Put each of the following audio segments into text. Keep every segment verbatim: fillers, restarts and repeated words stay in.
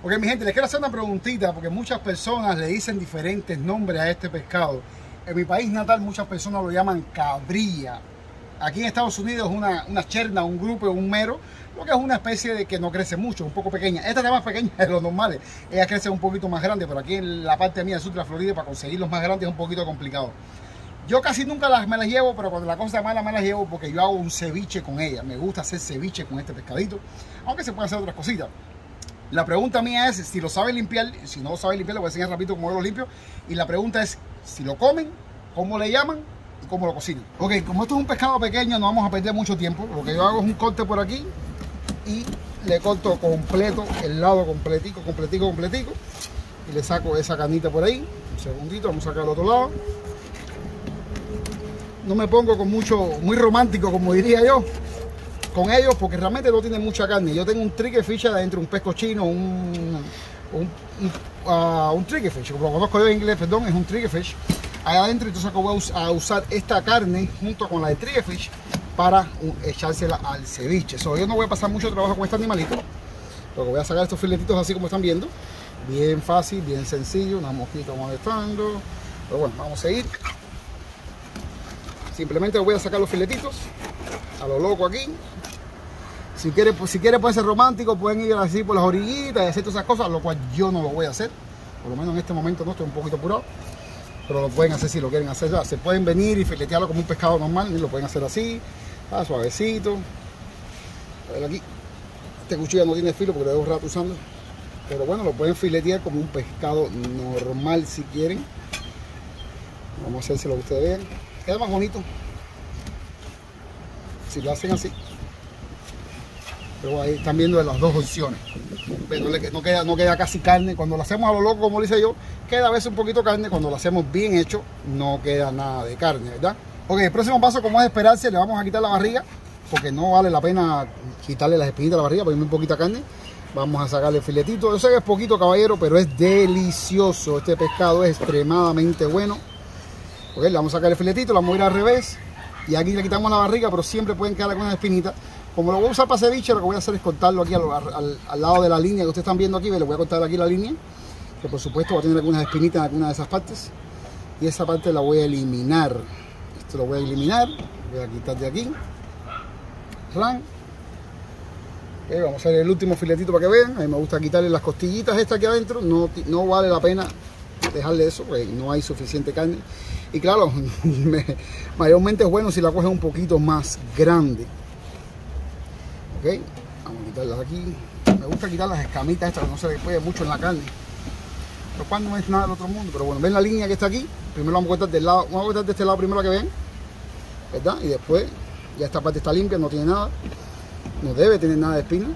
Ok, mi gente, les quiero hacer una preguntita porque muchas personas le dicen diferentes nombres a este pescado. En mi país natal muchas personas lo llaman cabrilla. Aquí en Estados Unidos es una, una cherna, un grupo, un mero, lo que es una especie de que no crece mucho, un poco pequeña. Esta es más pequeña de los normales, ella crece un poquito más grande, pero aquí en la parte mía del sur de la Florida para conseguir los más grandes es un poquito complicado. Yo casi nunca las, me las llevo, pero cuando la cosa mala me las llevo porque yo hago un ceviche con ella. Me gusta hacer ceviche con este pescadito, aunque se pueden hacer otras cositas. La pregunta mía es si lo sabe limpiar, si no lo sabe limpiar, lo voy a enseñar rapidito cómo lo limpio. Y la pregunta es si lo comen, cómo le llaman y cómo lo cocinan. Ok, como esto es un pescado pequeño no vamos a perder mucho tiempo. Lo que yo hago es un corte por aquí y le corto completo, el lado completico, completico, completico. Y le saco esa canita por ahí. Un segundito, vamos a sacar al otro lado. No me pongo con mucho, muy romántico como diría yo, con ellos porque realmente no tienen mucha carne. Yo tengo un trigger fish adentro, un pesco chino, un, un, un, uh, un trigger fish, lo conozco yo en inglés, perdón, es un trigger fish. Ahí adentro, entonces acá voy a usar esta carne junto con la de trigger fish para echársela al ceviche. So, yo no voy a pasar mucho trabajo con este animalito, lo que voy a sacar estos filetitos así como están viendo, bien fácil, bien sencillo, unas mosquitas molestando, pero bueno, vamos a seguir. Simplemente voy a sacar los filetitos a lo loco aquí. Si quieren, pues, si quieren pueden ser románticos, pueden ir así por las orillitas y hacer todas esas cosas, lo cual yo no lo voy a hacer, por lo menos en este momento no, estoy un poquito apurado, pero lo pueden hacer si lo quieren hacer. Ya se pueden venir y filetearlo como un pescado normal y lo pueden hacer así, ah, suavecito. A ver aquí, este cuchillo no tiene filo porque lo llevo un rato usando, pero bueno, lo pueden filetear como un pescado normal si quieren. Vamos a hacer si lo que ustedes vean, queda más bonito si lo hacen así. Pero ahí están viendo las dos opciones. No queda, no queda casi carne. Cuando lo hacemos a lo loco, como lo hice yo, queda a veces un poquito carne. Cuando lo hacemos bien hecho, no queda nada de carne, ¿verdad? Ok, el próximo paso, como es esperarse, le vamos a quitar la barriga, porque no vale la pena quitarle las espinitas a la barriga, porque hay muy poquita carne. Vamos a sacarle el filetito. Yo sé que es poquito, caballero, pero es delicioso. Este pescado es extremadamente bueno. Ok, le vamos a sacar el filetito, le vamos a ir al revés. Y aquí le quitamos la barriga, pero siempre pueden quedar algunas espinitas. Como lo voy a usar para ceviche, lo que voy a hacer es cortarlo aquí al, al, al lado de la línea que ustedes están viendo aquí. Le voy a cortar aquí la línea, que por supuesto va a tener algunas espinitas en alguna de esas partes. Y esa parte la voy a eliminar. Esto lo voy a eliminar. Voy a quitar de aquí. Ran. Okay, vamos a hacer el último filetito para que vean. A mí me gusta quitarle las costillitas estas aquí adentro. No, no vale la pena dejarle eso, porque no hay suficiente carne. Y claro, me, mayormente es bueno si la coges un poquito más grande. Ok, vamos a quitarlas aquí. Me gusta quitar las escamitas estas, que no se les puede mucho en la carne, lo cual no es nada del otro mundo. Pero bueno, ven la línea que está aquí. Primero vamos a cortar del lado, vamos a cortar de este lado primero que ven, ¿verdad? Y después, ya esta parte está limpia, no tiene nada, no debe tener nada de espina.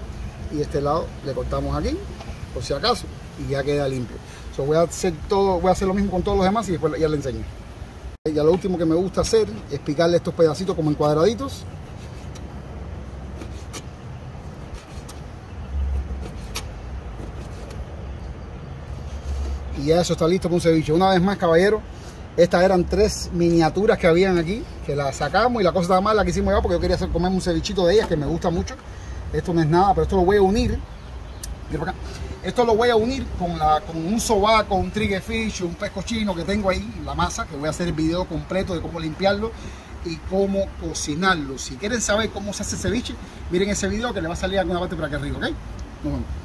Y este lado le cortamos aquí, por si acaso, y ya queda limpio. So, voy a hacer todo, voy a hacer lo mismo con todos los demás y después ya les enseño. Ya lo último que me gusta hacer es picarle estos pedacitos como en cuadraditos. Y ya eso está listo para un ceviche. Una vez más, caballero, estas eran tres miniaturas que habían aquí, que las sacamos y la cosa estaba mala, la quisimos llevar porque yo quería hacer comer un cevichito de ellas que me gusta mucho. Esto no es nada, pero esto lo voy a unir. Mira acá. Esto lo voy a unir con, la, con un sobaco, un trigger fish, un pesco chino que tengo ahí, la masa, que voy a hacer el video completo de cómo limpiarlo y cómo cocinarlo. Si quieren saber cómo se hace ceviche, miren ese video que le va a salir alguna parte por aquí arriba, ¿ok? Nos vemos.